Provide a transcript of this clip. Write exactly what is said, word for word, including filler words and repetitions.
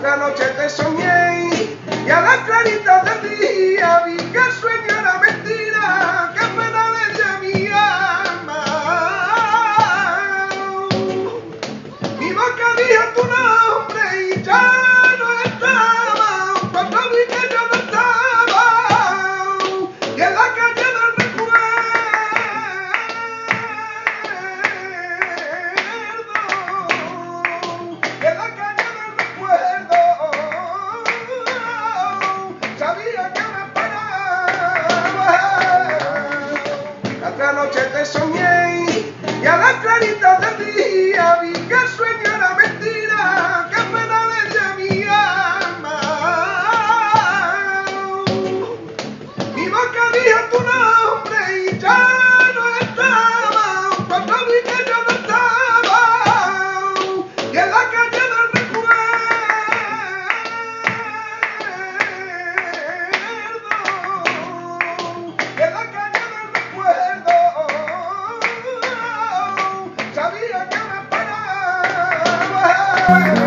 otra noche te soñé y a la clarita del día vi que el sueño era mentira, que pena le di a mi alma. Mi boca dijo tu nombre y ya no estaba, cuando vi que ya no estaba, y en la calle del recuerdo, y en la calle del recuerdo, sabía que me paraba. La otra noche te soñé y a la clarita del día vi que el sueño era mentira, que pena le di a mi alma. Mi boca dijo tu nombre y ya no estaba, cuando vi que ya no estaba, y en la calle del recuerdo, y en la calle del recuerdo, sabía que me paraba.